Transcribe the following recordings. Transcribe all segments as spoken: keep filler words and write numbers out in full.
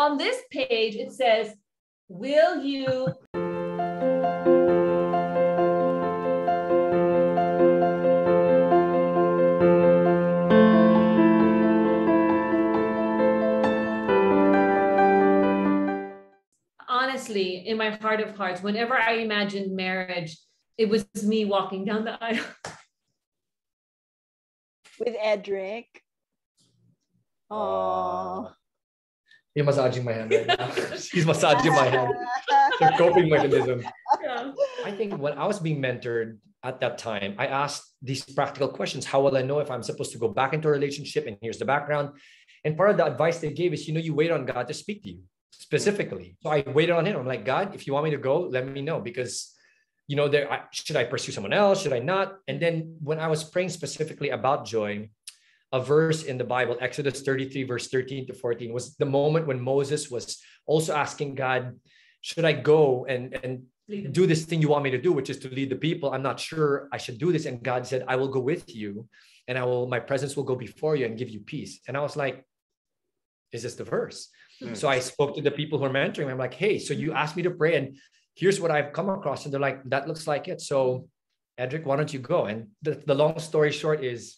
on this page, it says, will you... Honestly, in my heart of hearts, whenever I imagined marriage, it was me walking down the aisle. With Edric. Oh. You're massaging my hand right now. She's massaging my hand. Her coping mechanism. Yeah. I think when I was being mentored at that time, I asked these practical questions. How will I know if I'm supposed to go back into a relationship? And here's the background. And part of the advice they gave is, you know, you wait on God to speak to you specifically. So I waited on him. I'm like, God, if you want me to go, let me know. Because, you know, there I, should I pursue someone else? Should I not? And then when I was praying specifically about joy, a verse in the Bible, Exodus thirty-three, verse thirteen to fourteen, was the moment when Moses was also asking God, should I go and, and do this thing you want me to do, which is to lead the people? I'm not sure I should do this. And God said, I will go with you and I will, my presence will go before you and give you peace. And I was like, is this the verse? Mm-hmm. So I spoke to the people who are mentoring me. I'm like, hey, so you asked me to pray and here's what I've come across. And they're like, that looks like it. So Edric, why don't you go? And the, the long story short is,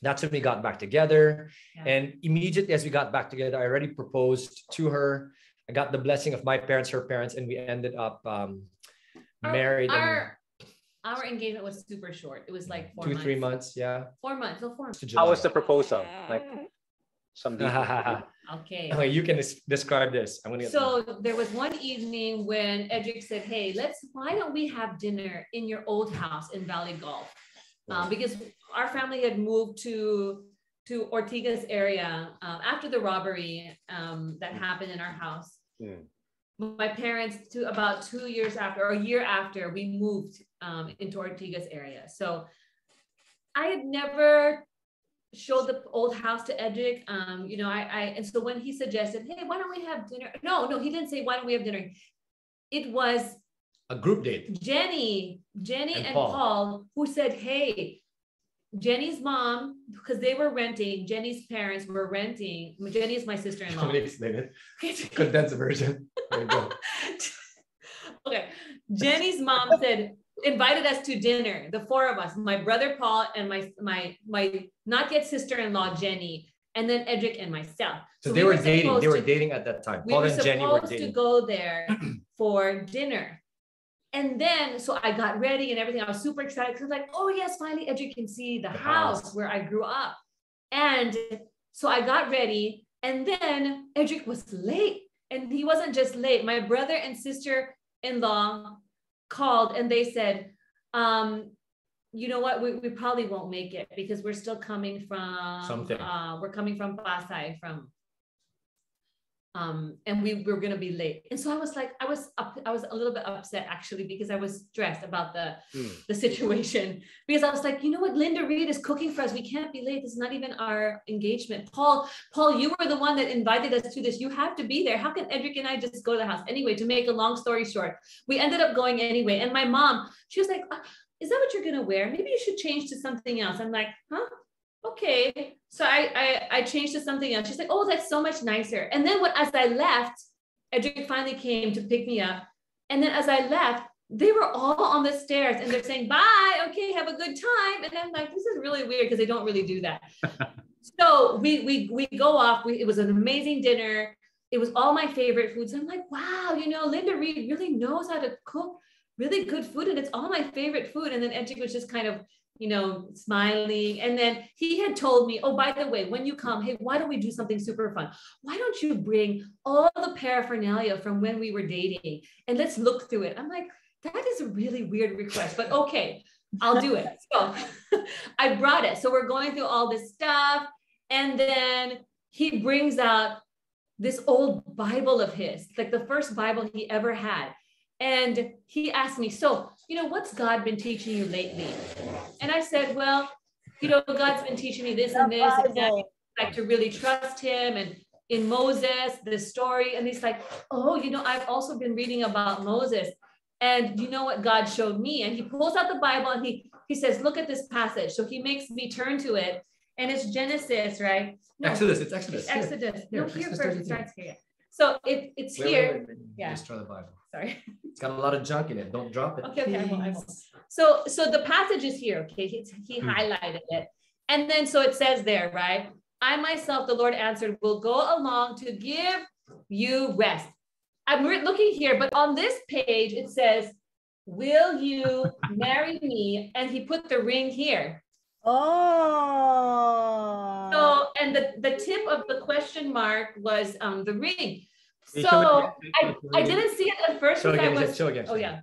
that's when we got back together. Yeah. And immediately as we got back together, I already proposed to her. I got the blessing of my parents, her parents, and we ended up um, our, married. Our, and... our engagement was super short. It was like four Two, months. three months. Yeah. Four months. Well, four months. How was the proposal? Like something. Okay. Okay. You can describe this. I'm gonna so that. There was one evening when Edric said, hey, let's, why don't we have dinner in your old house in Valley Golf? Um, because our family had moved to to Ortigas area um, after the robbery um, that happened in our house. Yeah. My parents, to about two years after or a year after, we moved um, into Ortigas area. So I had never showed the old house to Edric. Um, you know, I, I and so when he suggested, hey, why don't we have dinner? No, no, he didn't say why don't we have dinner. It was a group date. Jenny, Jenny and, and Paul. Paul, who said, hey, Jenny's mom, because they were renting, Jenny's parents were renting. Jenny is my sister-in-law. Let me explain it. Condensed version. There you go. Okay. Jenny's mom said, invited us to dinner, the four of us, my brother Paul and my my my not yet sister-in-law Jenny, and then Edric and myself. So, so they we were dating. They were to, dating at that time. We Paul were and Jenny were dating. To go there for dinner. And then, so I got ready and everything. I was super excited because I was like, oh yes, finally Edric can see the, the house. house where I grew up. And so I got ready and then Edric was late. And he wasn't just late. My brother and sister-in-law called and they said, um, you know what, we, we probably won't make it because we're still coming from, Something. Uh, we're coming from Pasay, from Um, and we were going to be late. And so I was like, I was, up, I was a little bit upset actually, because I was stressed about the, mm. the situation because I was like, you know what, Linda Reed is cooking for us. We can't be late. This is not even our engagement. Paul, Paul, you were the one that invited us to this. You have to be there. How can Edric and I just go to the house? Anyway, to make a long story short, we ended up going anyway. And my mom, she was like, uh, is that what you're going to wear? Maybe you should change to something else. I'm like, huh? Okay. So I, I I changed to something else. She's like, oh, that's so much nicer. And then what, as I left, Edric finally came to pick me up. And then as I left, they were all on the stairs and they're saying, bye. Okay. Have a good time. And I'm like, this is really weird because they don't really do that. So we, we, we go off. We, it was an amazing dinner. It was all my favorite foods. I'm like, wow, you know, Linda Reed really knows how to cook really good food. And it's all my favorite food. And then Edric was just kind of, you know, smiling. And then he had told me, oh, by the way, when you come, hey, why don't we do something super fun? Why don't you bring all the paraphernalia from when we were dating and let's look through it. I'm like, that is a really weird request, but okay, I'll do it. So I brought it. So we're going through all this stuff. And then he brings out this old Bible of his, like the first Bible he ever had. And he asked me, so, you know, what's God been teaching you lately? And I said, well, you know, God's been teaching me this and this, and that, like to really trust him. And in Moses, this story. And he's like, oh, you know, I've also been reading about Moses. And you know what God showed me? And he pulls out the Bible and he, he says, look at this passage. So he makes me turn to it. And it's Genesis, right? No, Exodus, it's Exodus. It's Exodus. Here. No, here first, it starts here. So it, it's wait, here. Wait, wait, wait. Yeah. Just throw the Bible. Sorry. It's got a lot of junk in it. Don't drop it. Okay, okay. I won't, I won't. So, so the passage is here. Okay, he, he hmm. highlighted it. And then, so it says there, right? I myself, the Lord answered, will go along to give you rest. I'm looking here, but on this page, it says, will you marry me? And he put the ring here. Oh. So, and the, the tip of the question mark was um, the ring. So I, I didn't see it at first. Show again, I was, show again, show oh, yeah.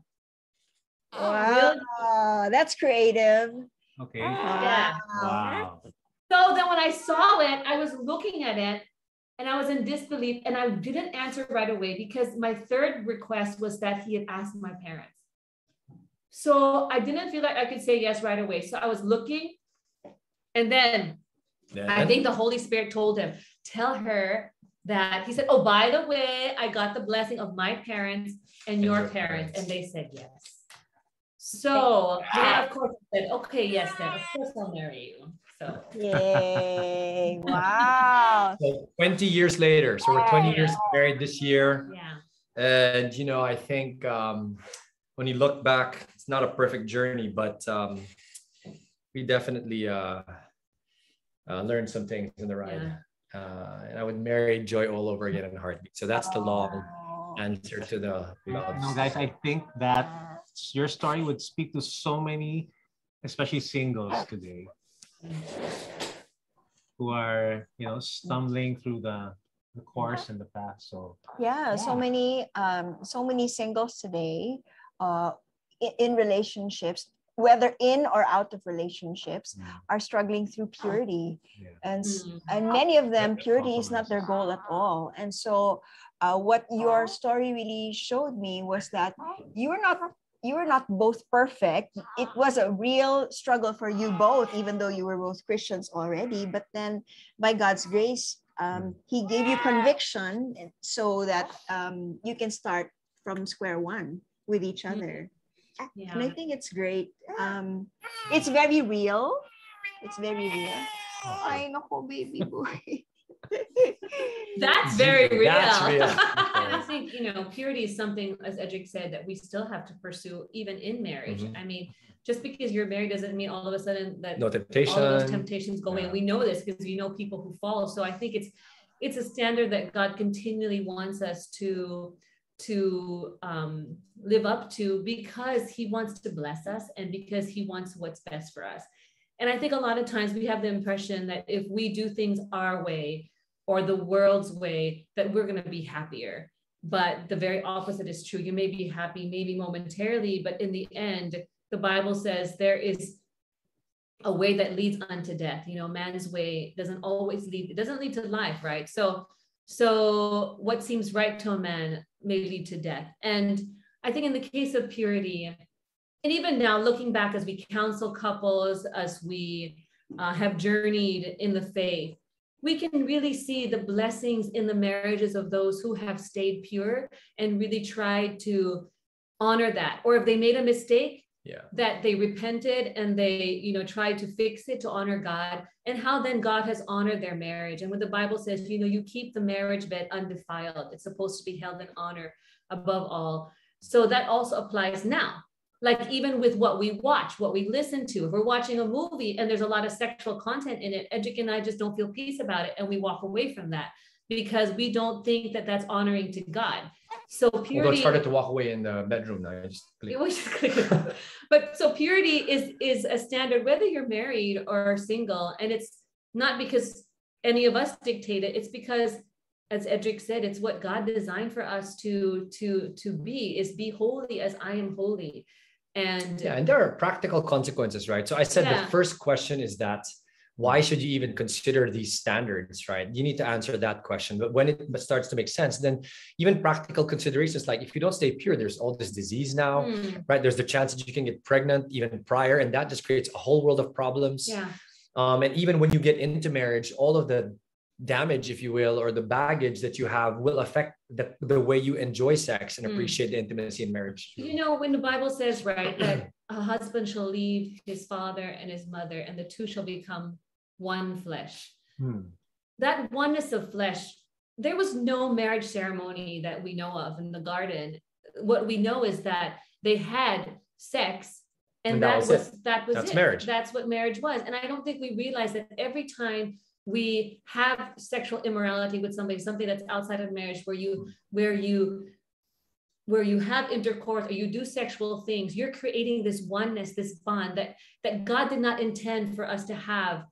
Wow. Really? That's creative. Okay. Wow. Yeah. Wow. So then when I saw it, I was looking at it and I was in disbelief and I didn't answer right away because my third request was that he had asked my parents. So I didn't feel like I could say yes right away. So I was looking and then yeah. I think the Holy Spirit told him, tell her that he said, oh, by the way, I got the blessing of my parents and, and your, your parents. parents. And they said yes. So yeah, of course I said, okay, yes, then of course I'll marry you. So yay, wow. So twenty years later. So we're twenty years married this year. Yeah. And you know, I think um when you look back, it's not a perfect journey, but um we definitely uh, uh learned some things in the ride. Yeah. Uh, and I would marry Joy all over again in a heartbeat. So that's the long answer to the love. No, guys, I think that your story would speak to so many, especially singles today, who are, you know, stumbling through the, the course and the path. So yeah, yeah. so many, um, so many singles today, uh, in, in relationships, whether in or out of relationships, mm. are struggling through purity. Yeah. And, mm. and many of them, purity is not their goal at all. And so uh, what your story really showed me was that you were not, you were not both perfect. It was a real struggle for you both, even though you were both Christians already. But then by God's grace, um, he gave you conviction so that um, you can start from square one with each other. Yeah. And I think it's great. Um, it's very real. It's very real. Ay, nako, baby boy. That's very real. That's real. And I think, you know, purity is something, as Edric said, that we still have to pursue even in marriage. Mm-hmm. I mean, just because you're married doesn't mean all of a sudden that no temptation. all those temptations go away. Yeah. We know this because we know people who fall. So I think it's it's a standard that God continually wants us to to um, live up to, because he wants to bless us and because he wants what's best for us. And I think a lot of times we have the impression that if we do things our way or the world's way, that we're going to be happier. But the very opposite is true. You may be happy, maybe momentarily, but in the end, the Bible says there is a way that leads unto death. You know, man's way doesn't always lead, it doesn't lead to life, right? So So what seems right to a man may lead to death. And I think in the case of purity, and even now looking back as we counsel couples, as we uh, have journeyed in the faith, we can really see the blessings in the marriages of those who have stayed pure and really tried to honor that. Or if they made a mistake, yeah, that they repented and they, you know, tried to fix it to honor God, and how then God has honored their marriage. And when the Bible says, you know, you keep the marriage bed undefiled, it's supposed to be held in honor above all. So that also applies now, like even with what we watch, what we listen to. If we're watching a movie and there's a lot of sexual content in it, Edric and I just don't feel peace about it. And we walk away from that because we don't think that that's honoring to God. So purity. Although it's harder to walk away in the bedroom now. I just click. It was just click. But so purity is is a standard, whether you're married or single, and it's not because any of us dictate it. It's because, as Edric said, it's what God designed for us to to to be is be holy as I am holy. And yeah, and there are practical consequences, right? So I said yeah. the first question is that, why should you even consider these standards, right? You need to answer that question. But when it starts to make sense, then even practical considerations, like if you don't stay pure, there's all this disease now, mm. right? There's the chance that you can get pregnant even prior, and that just creates a whole world of problems. Yeah. Um, and even when you get into marriage, all of the damage, if you will, or the baggage that you have will affect the, the way you enjoy sex and appreciate mm. the intimacy in marriage. You know, when the Bible says, right, that a husband shall leave his father and his mother, and the two shall become one flesh. Hmm. That oneness of flesh there was no marriage ceremony that we know of in the garden. What we know is that they had sex, and, and that, that was, was that was that's it. Marriage. That's what marriage was. And I don't think we realize that every time we have sexual immorality with somebody, something that's outside of marriage, where you where you where you have intercourse or you do sexual things, you're creating this oneness, this bond that that God did not intend for us to have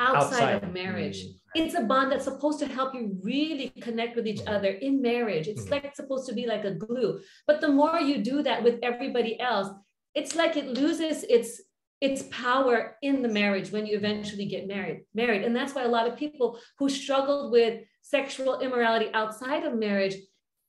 outside, outside. of marriage. Mm-hmm. It's a bond that's supposed to help you really connect with each other in marriage. It's like it's supposed to be like a glue. But the more you do that with everybody else, it's like it loses its its power in the marriage when you eventually get married. Married, and that's why a lot of people who struggled with sexual immorality outside of marriage,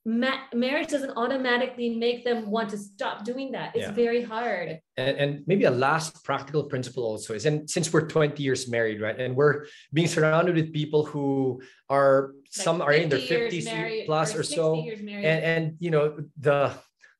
ma- marriage doesn't automatically make them want to stop doing that. It's yeah. very hard. And, and maybe a last practical principle also is, and since we're twenty years married, right? And we're being surrounded with people who are, like some are in their fifties plus or, or so. And, and, you know, the,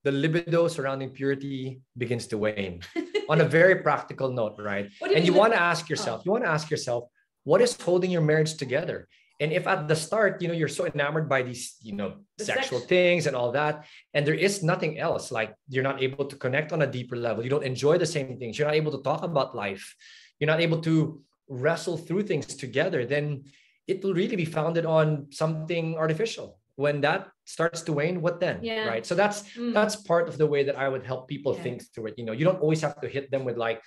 the libido surrounding purity begins to wane on a very practical note, right? And you want to ask yourself, oh. you want to ask yourself, what is holding your marriage together? And if at the start, you know, you're so enamored by these, you know, the sexual sex. things and all that, and there is nothing else, like you're not able to connect on a deeper level. You don't enjoy the same things. You're not able to talk about life. You're not able to wrestle through things together. Then it will really be founded on something artificial. When that starts to wane, what then? Yeah. Right. So that's, mm. that's part of the way that I would help people yeah. think through it. You know, you don't always have to hit them with like,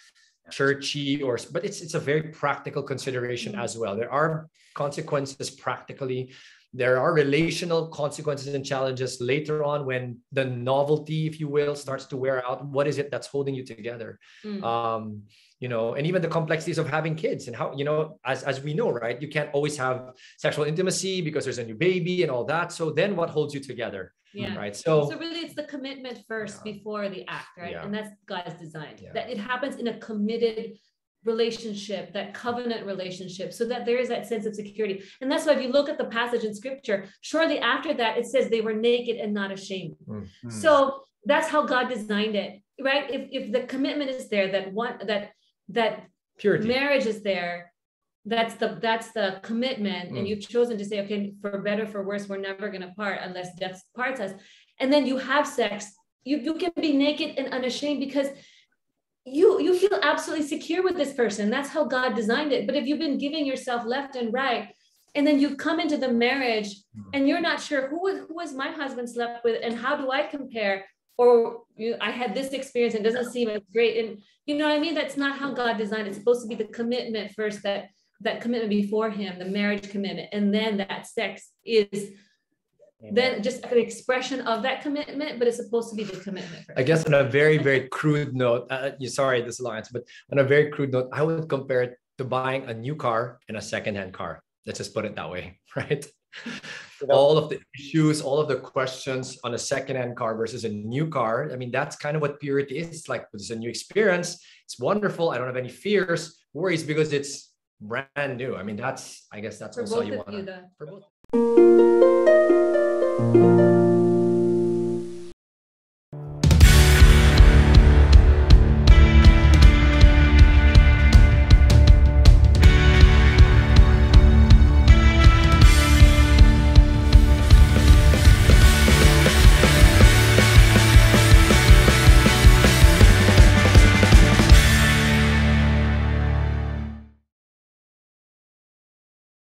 churchy or, but it's it's a very practical consideration mm-hmm. as well. There are consequences practically. There are relational consequences and challenges later on when the novelty, if you will, starts to wear out. What is it that's holding you together? Mm-hmm. Um, you know, and even the complexities of having kids and how, you know, as, as we know, right? You can't always have sexual intimacy because there's a new baby and all that. So then what holds you together? Yeah. Right. So, so really it's the commitment first yeah. before the act, right? Yeah. And that's God's design. Yeah. That it happens in a committed relationship, that covenant relationship, so that there is that sense of security. And that's why if you look at the passage in scripture, shortly after that, it says they were naked and not ashamed. Mm-hmm. So that's how God designed it, right? If if the commitment is there, that one that that purity. Marriage is there. That's the that's the commitment, mm. and you've chosen to say, okay, for better, for worse, we're never going to part unless death parts us. And then you have sex. You you can be naked and unashamed because you you feel absolutely secure with this person. That's how God designed it. But if you've been giving yourself left and right, and then you come into the marriage mm. and you're not sure who who is my husband slept with and how do I compare? Or you, I had this experience and it doesn't seem as great. And you know what I mean? That's not how God designed it. It's supposed to be the commitment first, that. that commitment before him, the marriage commitment. And then that sex is Amen. Then just an expression of that commitment, but it's supposed to be the commitment. First. I guess on a very, very crude note, uh, you sorry, this alliance, but on a very crude note, I would compare it to buying a new car and a secondhand car. Let's just put it that way, right? All of the issues, all of the questions on a secondhand car versus a new car. I mean, that's kind of what purity is. It's like, it's a new experience. It's wonderful. I don't have any fears, worries, because it's brand new. I mean, that's, I guess that's for also you want to.